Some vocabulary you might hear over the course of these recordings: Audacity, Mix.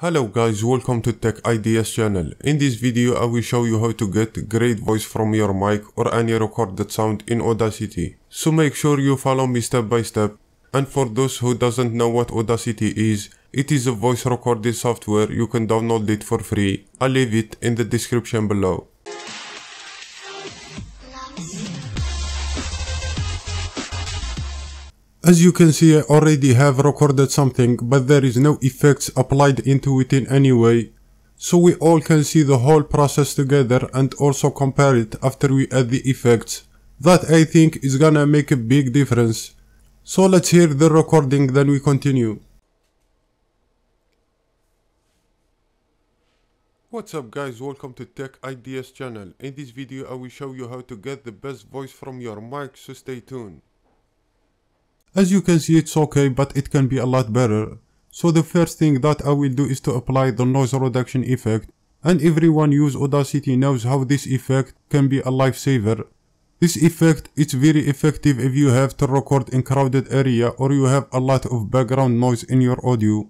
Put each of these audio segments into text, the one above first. Hello guys, welcome to Tech Ideas channel. In this video I will show you how to get great voice from your mic or any recorded sound in Audacity. So make sure you follow me step by step. And for those who doesn't know what Audacity is, it is a voice recording software. You can download it for free. I'll leave it in the description below. As you can see, I already have recorded something, but there is no effects applied into it in any way. So we all can see the whole process together and also compare it after we add the effects. That I think is gonna make a big difference. So let's hear the recording, then we continue. What's up guys, welcome to Tech Ideas channel. In this video I will show you how to get the best voice from your mic, so stay tuned. As you can see, it's okay, but it can be a lot better. So the first thing that I will do is to apply the noise reduction effect. And everyone use Audacity knows how this effect can be a lifesaver. This effect is very effective if you have to record in crowded area or you have a lot of background noise in your audio.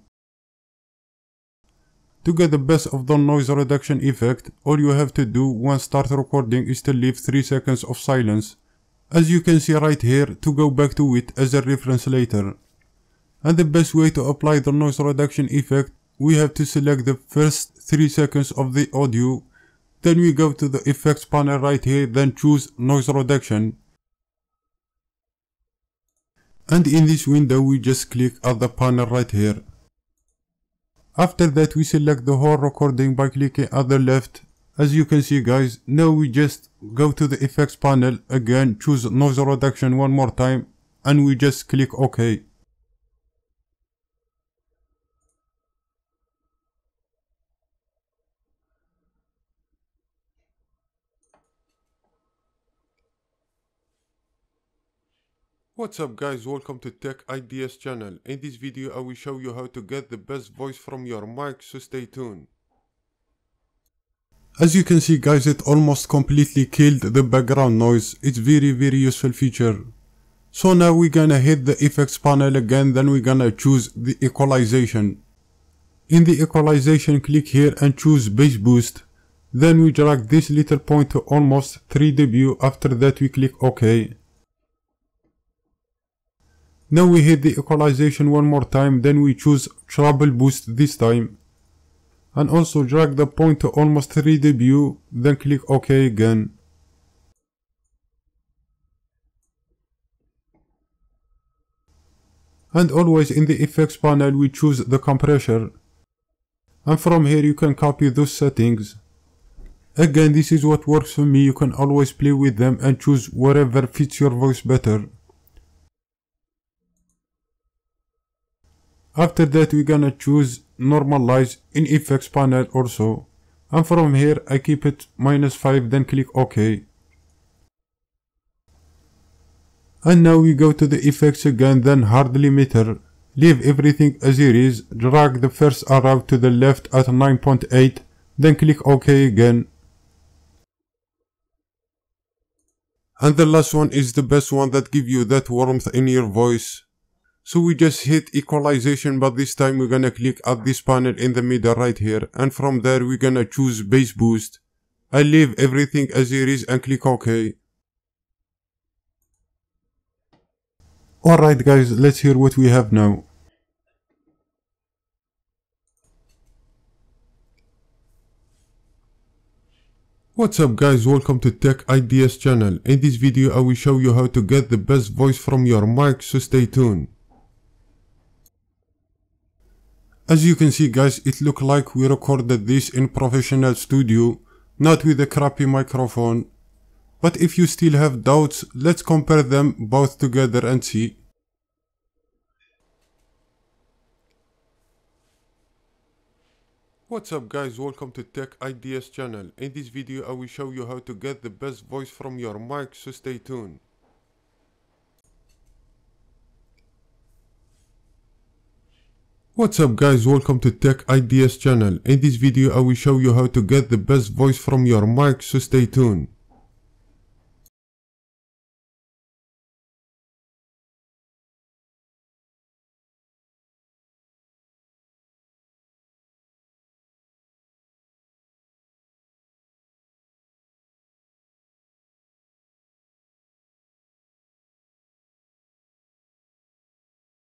To get the best of the noise reduction effect, all you have to do once start recording is to leave 3 seconds of silence. As you can see right here, to go back to it as a reference later. And the best way to apply the noise reduction effect, we have to select the first 3 seconds of the audio, then we go to the effects panel right here, then choose noise reduction. And in this window we just click at the panel right here. After that we select the whole recording by clicking at the left. As you can see guys, now we just go to the effects panel again, choose noise reduction one more time, and we just click OK. What's up guys, welcome to Tech Ideas channel. In this video I will show you how to get the best voice from your mic, so stay tuned. As you can see guys, it almost completely killed the background noise. It's very useful feature. So now we're gonna hit the effects panel again, then we're gonna choose the equalization. In the equalization, click here and choose bass boost. Then we drag this little point to almost 3 dB. After that we click OK. Now we hit the equalization one more time, then we choose treble boost this time. And also drag the point to almost 3 dB, then click OK again. And always in the effects panel we choose the compressor. And from here you can copy those settings. Again, this is what works for me. You can always play with them and choose whatever fits your voice better. After that we're gonna choose normalize in effects panel also, and from here I keep it -5, then click OK. And now we go to the effects again, then hard limiter, leave everything as it is, drag the first arrow to the left at 9.8, then click OK again. And the last one is the best one that gives you that warmth in your voice. So we just hit equalization, but this time we're gonna click at this panel in the middle right here, and from there we're gonna choose bass boost. I leave everything as it is and click OK. Alright guys, let's hear what we have now. What's up guys, welcome to Tech Ideas channel. In this video I will show you how to get the best voice from your mic, so stay tuned. As you can see guys, it looked like we recorded this in professional studio, not with a crappy microphone. But if you still have doubts, let's compare them both together and see. What's up guys, welcome to Tech Ideas channel. In this video I will show you how to get the best voice from your mic, so stay tuned. What's up guys, welcome to Tech Ideas channel. In this video I will show you how to get the best voice from your mic, so stay tuned.